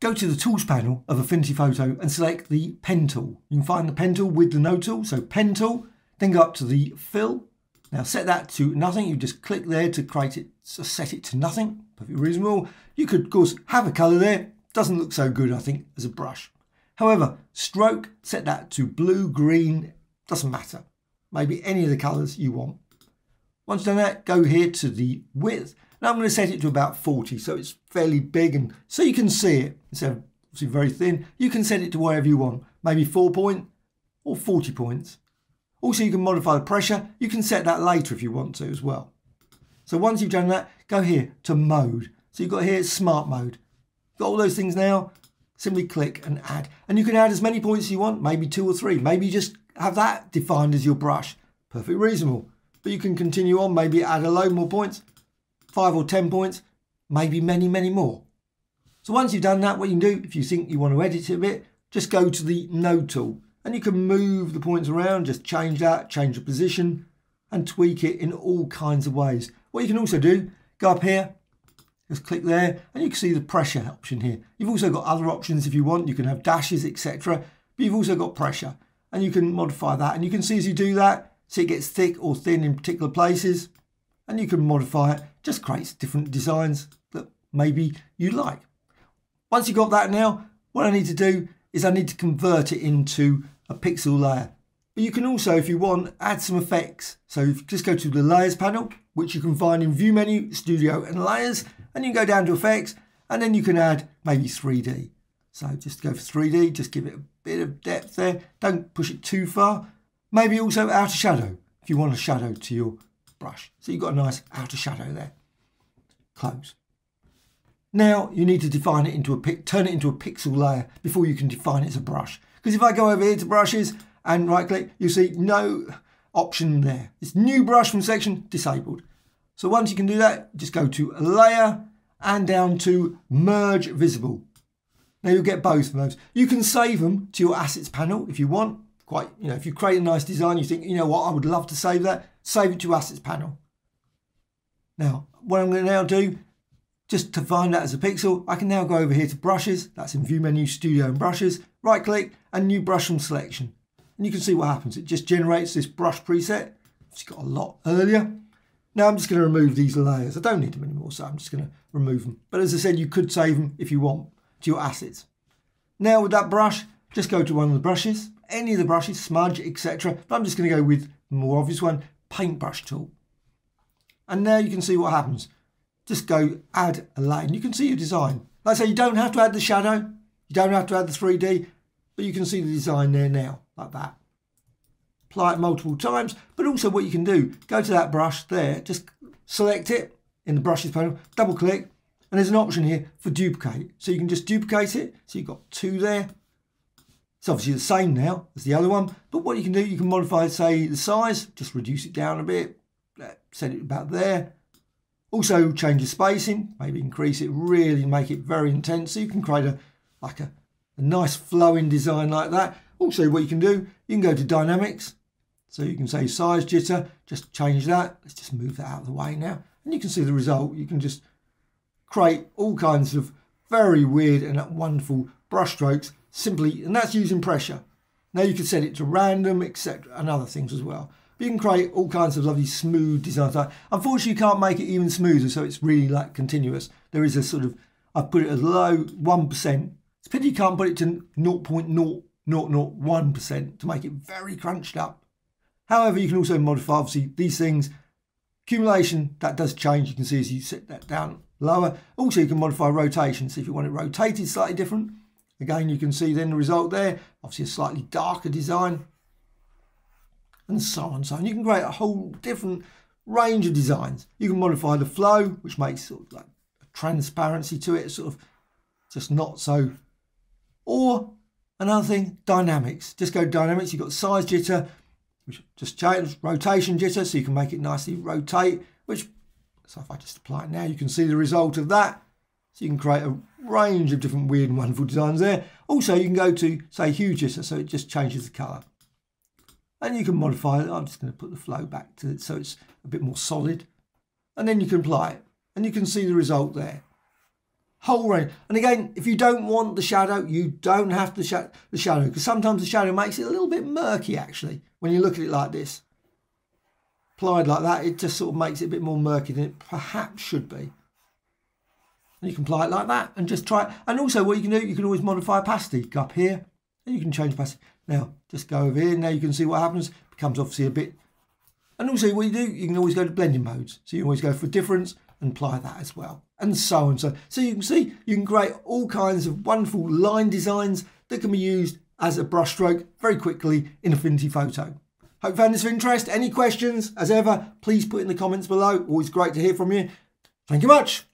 Go to the Tools panel of Affinity Photo and select the Pen tool. You can find the Pen tool with the No tool, so Pen tool, then go up to the Fill. Now set that to nothing, you just click there to create it, set it to nothing, perfectly reasonable. You could, of course, have a colour there, doesn't look so good, I think, as a brush. However, Stroke, set that to blue, green, doesn't matter. Maybe any of the colours you want. Once done that, go here to the Width. Now I'm going to set it to about 40, so it's fairly big, and so you can see it. It's obviously very thin. You can set it to wherever you want, maybe 4 points or 40 points. Also, you can modify the pressure. You can set that later if you want to as well. So once you've done that, go here to Mode. So you've got here Smart Mode. Got all those things now, simply click and add. And you can add as many points as you want, maybe 2 or 3. Maybe you just have that defined as your brush. Perfectly reasonable. But you can continue on, maybe add a load more points, 5 or 10 points, maybe many, many more. So once you've done that, what you can do, if you think you want to edit it a bit, just go to the Node tool and you can move the points around, just change that, change the position and tweak it in all kinds of ways. What you can also do, go up here, just click there and you can see the pressure option here. You've also got other options if you want, you can have dashes, etc. But you've also got pressure and you can modify that. And you can see as you do that, see it gets thick or thin in particular places and you can modify it. Just creates different designs that maybe you like. Once you've got that now, what I need to do is I need to convert it into a pixel layer. But you can also, if you want, add some effects. So if you just go to the Layers panel, which you can find in View menu, Studio and Layers, and you can go down to Effects, and then you can add maybe 3D. So just go for 3D, just give it a bit of depth there. Don't push it too far. Maybe also outer shadow, if you want a shadow to your brush. So you've got a nice outer shadow there. Close. Now you need to define it into turn it into a pixel layer before you can define it as a brush. Because if I go over here to brushes and right click, you'll see no option there. It's new brush from section disabled. So once you can do that, just go to Layer and down to Merge Visible. Now you'll get both of those. You can save them to your assets panel if you want. Quite, you know, if you create a nice design, you think, you know what, I would love to save that. Save it to assets panel. Now, what I'm going to now do, just to find that as a pixel, I can now go over here to brushes. That's in View menu, Studio and Brushes. Right click and New Brush from Selection. And you can see what happens. It just generates this brush preset. It's got a lot earlier. Now I'm just going to remove these layers. I don't need them anymore, so I'm just going to remove them. But as I said, you could save them if you want to your assets. Now with that brush, just go to one of the brushes, any of the brushes, smudge, etc. But I'm just going to go with the more obvious one, paintbrush tool. And now you can see what happens. Just go add a layer. You can see your design. Like I say, you don't have to add the shadow. You don't have to add the 3D, but you can see the design there now, like that. Apply it multiple times, but also what you can do, go to that brush there, just select it in the brushes panel, double click, and there's an option here for duplicate. So you can just duplicate it. So you've got 2 there. It's obviously the same now as the other one, but what you can do, you can modify, say, the size, just reduce it down a bit, set it about there. Also change the spacing, maybe increase it, really make it very intense. So you can create a nice flowing design like that. Also what you can do, you can go to dynamics. So you can say size jitter, just change that. Let's just move that out of the way now. And you can see the result. You can just create all kinds of very weird and wonderful brush strokes simply, and that's using pressure. Now you can set it to random, etc., and other things as well. But you can create all kinds of lovely smooth designs. Unfortunately, you can't make it even smoother, so it's really like continuous. There is a sort of, I've put it as low 1%. It's a pity you can't put it to 0.0001% to make it very crunched up. However, you can also modify, obviously, these things. Accumulation, that does change. You can see as you set that down lower. Also, you can modify rotation. So if you want it rotated slightly different, again, you can see then the result there, obviously a slightly darker design, and so on. So you can create a whole different range of designs. You can modify the flow, which makes sort of like a transparency to it, sort of just not so. Or another thing, dynamics. Just go to dynamics. You've got size jitter, which just change, rotation jitter, so you can make it nicely rotate. Which, so if I just apply it now, you can see the result of that. So you can create a range of different weird and wonderful designs there. Also, you can go to, say, hue jitter, so it just changes the colour. And you can modify it. I'm just going to put the flow back to it so it's a bit more solid. And then you can apply it. And you can see the result there. whole range. And again, if you don't want the shadow, you don't have the shadow, because sometimes the shadow makes it a little bit murky actually. When you look at it like this, applied like that, it just sort of makes it a bit more murky than it perhaps should be. And you can apply it like that and just try it. And also what you can do, you can always modify opacity. Go up here and you can change opacity. Now just go over here, now you can see what happens. It becomes obviously a bit. And also what you do, you can always go to blending modes. So you always go for difference and apply that as well. And so on. So you can see, you can create all kinds of wonderful line designs that can be used as a brushstroke very quickly in Affinity Photo. Hope you found this of interest. Any questions, as ever, please put in the comments below. Always great to hear from you. Thank you much.